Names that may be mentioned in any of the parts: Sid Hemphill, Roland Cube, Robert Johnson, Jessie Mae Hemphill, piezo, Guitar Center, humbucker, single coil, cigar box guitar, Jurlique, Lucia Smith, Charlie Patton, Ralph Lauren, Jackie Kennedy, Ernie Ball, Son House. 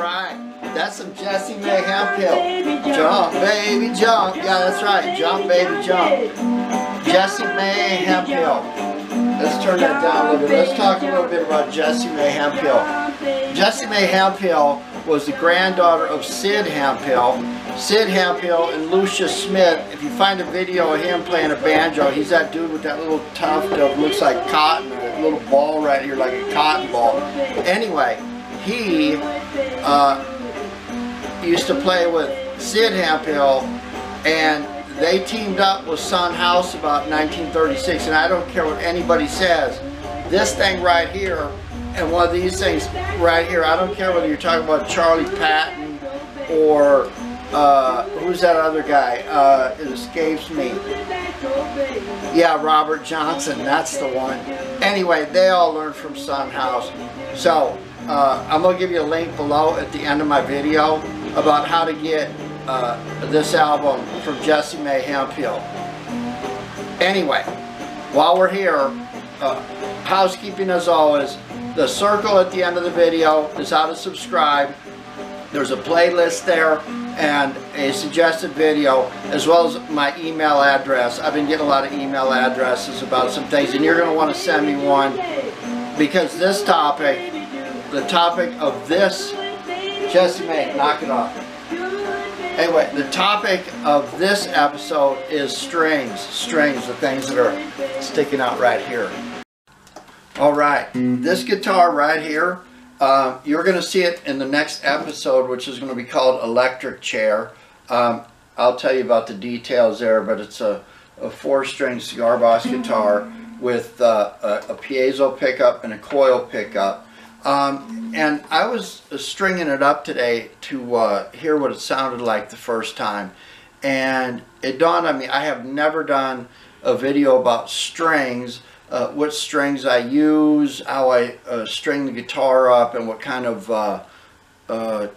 right. That's some Jessie Mae Hemphill. Jump, baby, jump. Yeah, that's right. Jump, baby, jump. Jessie Mae Hemphill. Let's turn that down a little bit. Let's talk a little bit about Jessie Mae Hemphill. Jessie Mae Hemphill was the granddaughter of Sid Hemphill. Sid Hemphill and Lucia Smith. If you find a video of him playing a banjo, he's that dude with that little tuft of looks like cotton, a little ball right here like a cotton ball. Anyway, he used to play with Sid Hemphill, and they teamed up with Son House about 1936. And I don't care what anybody says, this thing right here and one of these things right here, I don't care whether you're talking about Charlie Patton or who's that other guy? It escapes me. Yeah, Robert Johnson, that's the one. Anyway, they all learned from Son House. So, I'm going to give you a link below at the end of my video about how to get this album from Jessie Mae Hemphill. Anyway, while we're here, housekeeping as always, the circle at the end of the video is how to subscribe. There's a playlist there and a suggested video, as well as my email address. I've been getting a lot of email addresses about some things, and you're going to want to send me one, because this topic, the topic of this, Jessie Mae, knock it off. Anyway, the topic of this episode is strings. Strings, the things that are sticking out right here. All right, this guitar right here, you're going to see it in the next episode, which is going to be called Electric Chair. I'll tell you about the details there, but it's a four-string cigar box guitar with a piezo pickup and a coil pickup. And I was stringing it up today to hear what it sounded like the first time. And it dawned on me, I have never done a video about strings. What strings I use, how I string the guitar up, and what kind of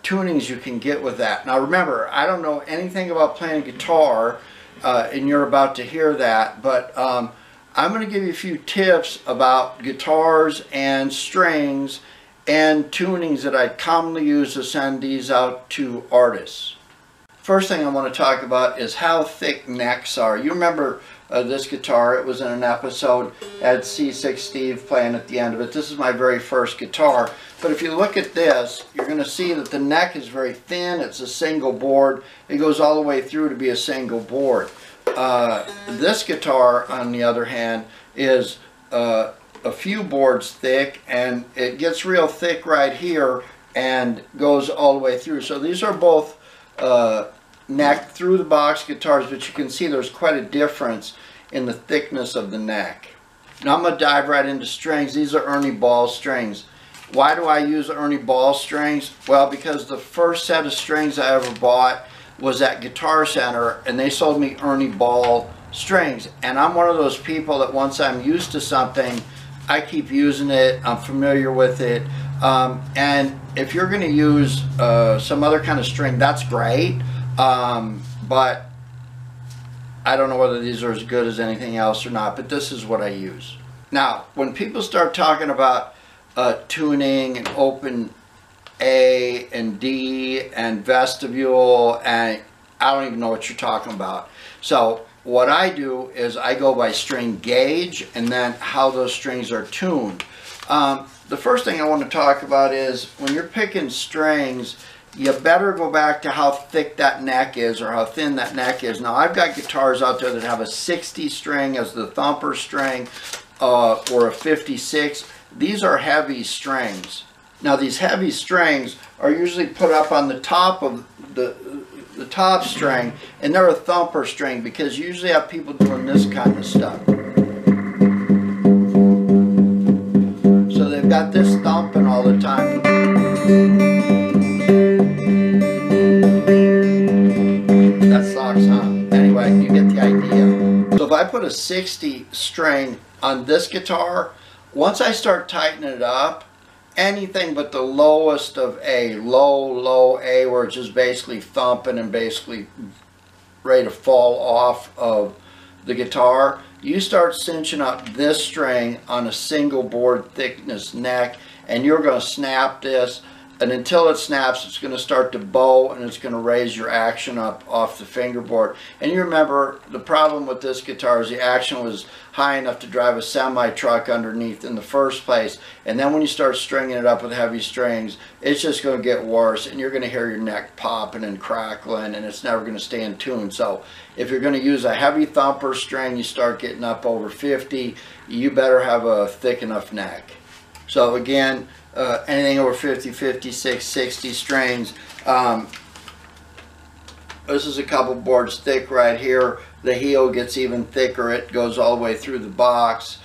tunings you can get with that. Now remember, I don't know anything about playing guitar, and you're about to hear that, but I'm going to give you a few tips about guitars and strings and tunings that I commonly use to send these out to artists. First thing I want to talk about is how thick necks are. You remember this guitar, it was in an episode, had C6 Steve playing at the end of it. This is my very first guitar, but if you look at this, you're going to see that the neck is very thin. It's a single board. It goes all the way through to be a single board. This guitar, on the other hand, is a few boards thick, and it gets real thick right here and goes all the way through. So these are both neck through the box guitars, but you can see there's quite a difference in the thickness of the neck. Now I'm going to dive right into strings. These are Ernie Ball strings. Why do I use Ernie Ball strings? Well, because the first set of strings I ever bought was at Guitar Center, and they sold me Ernie Ball strings. And I'm one of those people that once I'm used to something, I keep using it, I'm familiar with it. And if you're going to use some other kind of string, that's great. But I don't know whether these are as good as anything else or not, but this is what I use. Now, when people start talking about tuning and open A and D and vestibule, and I don't even know what you're talking about. So what I do is I go by string gauge and then how those strings are tuned. The first thing I want to talk about is when you're picking strings, you better go back to how thick that neck is or how thin that neck is. Now, I've got guitars out there that have a 60 string as the thumper string or a 56. These are heavy strings. Now, these heavy strings are usually put up on the top of the top string, and they're a thumper string because you usually have people doing this kind of stuff. So they've got this thumping all the time. You get the idea. So if I put a 60 string on this guitar, once I start tightening it up, anything but the lowest of A, low A, where it's just basically thumping and basically ready to fall off of the guitar, you start cinching up this string on a single board thickness neck, and you're going to snap this and until it snaps, it's going to start to bow, and it's going to raise your action up off the fingerboard. And you remember, the problem with this guitar is the action was high enough to drive a semi-truck underneath in the first place, and then when you start stringing it up with heavy strings, it's just going to get worse, and you're going to hear your neck popping and crackling, and it's never going to stay in tune. So if you're going to use a heavy thumper string, you start getting up over 50, you better have a thick enough neck. So again, anything over 50, 56, 60 strings. This is a couple boards thick right here. The heel gets even thicker. It goes all the way through the box.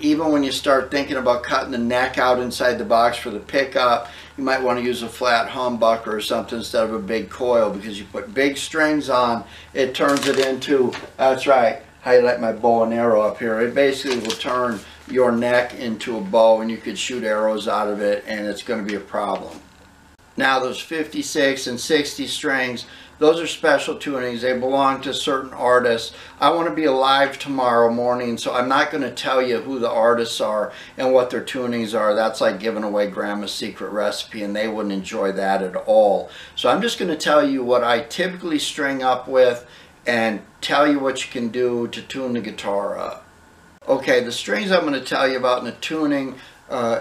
Even when you start thinking about cutting the neck out inside the box for the pickup, you might want to use a flat humbucker or something instead of a big coil, because you put big strings on, it turns it into, that's right, highlight my bow and arrow up here. It basically will turn your neck into a bow, and you could shoot arrows out of it, and it's going to be a problem. Now those 56 and 60 strings, those are special tunings. They belong to certain artists. I want to be alive tomorrow morning, so I'm not going to tell you who the artists are and what their tunings are. That's like giving away grandma's secret recipe, and they wouldn't enjoy that at all. So I'm just going to tell you what I typically string up with and tell you what you can do to tune the guitar up. Okay, the strings I'm going to tell you about in the tuning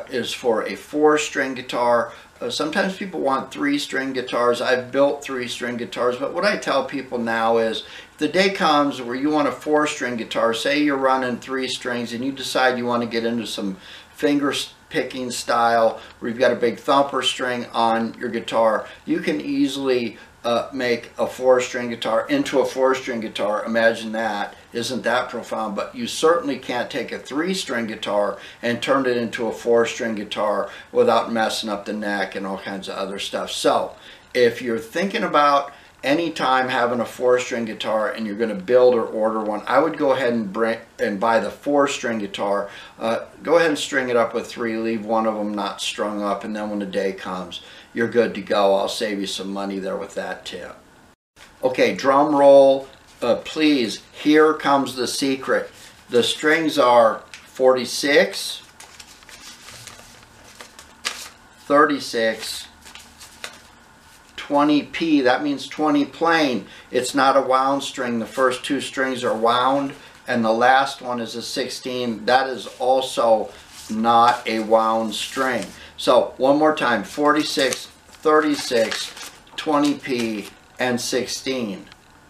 is for a 4-string guitar. Sometimes people want 3-string guitars. I've built 3-string guitars, but what I tell people now is, if the day comes where you want a 4-string guitar, say you're running 3 strings and you decide you want to get into some finger picking style where you've got a big thumper string on your guitar, you can easily make a 4-string guitar into a 4-string guitar. Imagine that. Isn't that profound? But you certainly can't take a 3-string guitar and turn it into a 4-string guitar without messing up the neck and all kinds of other stuff. So if you're thinking about any time having a 4-string guitar and you're going to build or order one, I would go ahead and buy the 4-string guitar. Go ahead and string it up with 3, leave one of them not strung up, and then when the day comes, you're good to go. I'll save you some money there with that tip. Okay, drum roll, please. Here comes the secret. The strings are 46, 36, 20p. That means 20 plain. It's not a wound string. The first 2 strings are wound, and the last one is a 16. That is also not a wound string. So one more time, 46, 36, 20p, and 16.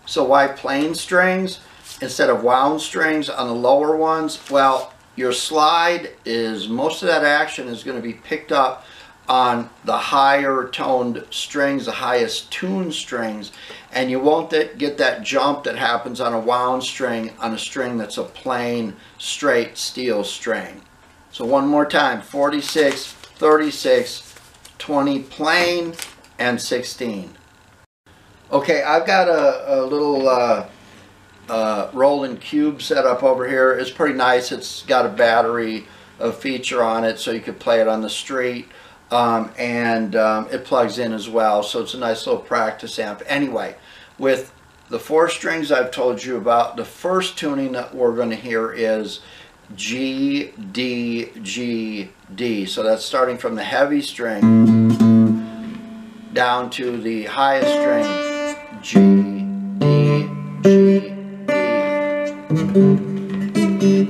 So why plain strings instead of wound strings on the lower ones? Well, your slide is, most of that action is going to be picked up on the higher toned strings, the highest tuned strings, and you won't get that jump that happens on a wound string on a string that's a plain, straight steel string. So one more time, 46, 36, 20 plain, and 16. Okay, I've got a little Roland Cube set up over here. It's pretty nice. It's got a battery feature on it, so you could play it on the street, it plugs in as well, so it's a nice little practice amp. Anyway, with the 4 strings I've told you about, the first tuning that we're going to hear is G, D, G, D. So that's starting from the heavy string down to the highest string, G, D, G,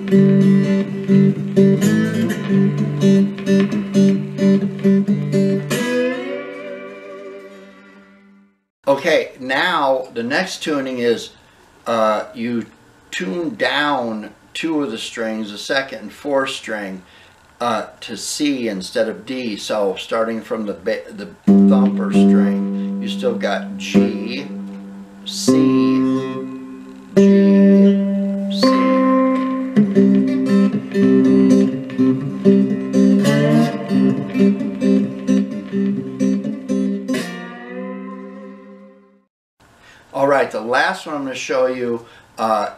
D. Okay, now the next tuning is you tune down 2 of the strings, the 2nd and 4th string, to C instead of D. So starting from the thumper string, you still got G, C, G, C. All right, the last one I'm going to show you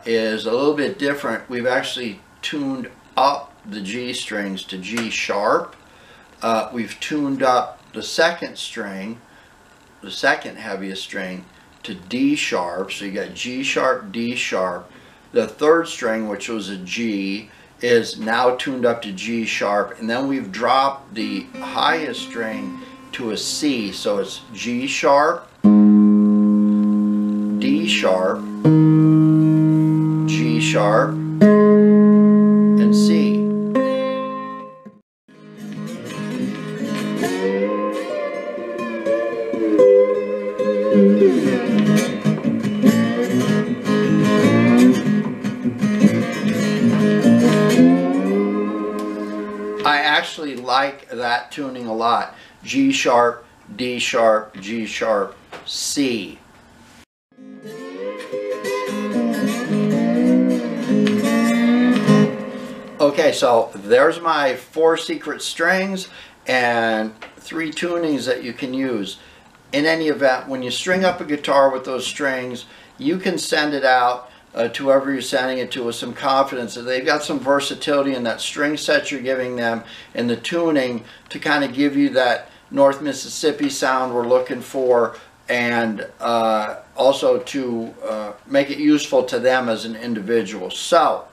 is a little bit different. We've actually tuned up the G strings to G sharp. We've tuned up the 2nd string, the 2nd heaviest string, to D sharp. So you got G sharp, D sharp. The 3rd string, which was a G, is now tuned up to G sharp. And then we've dropped the highest string to a C, so it's G sharp, D sharp, G sharp, and C. I actually like that tuning a lot. G sharp, D sharp, G sharp, C. Okay, so there's my 4 secret strings and 3 tunings that you can use. In any event, when you string up a guitar with those strings, you can send it out to whoever you're sending it to with some confidence that they've got some versatility in that string set you're giving them and the tuning to kind of give you that North Mississippi sound we're looking for, and also to make it useful to them as an individual. So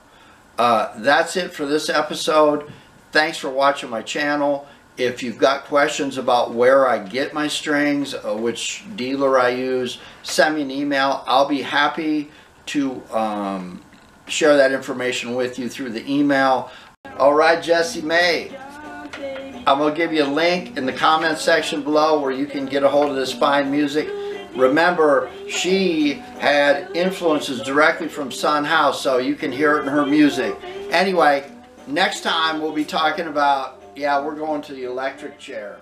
that's it for this episode. Thanks for watching my channel. If you've got questions about where I get my strings, which dealer I use, send me an email. I'll be happy to share that information with you through the email. All right, Jessie Mae, I'm gonna give you a link in the comment section below where you can get a hold of this fine music. Remember, she had influences directly from Son House, so you can hear it in her music. Anyway, next time we'll be talking about, yeah, we're going to the electric chair.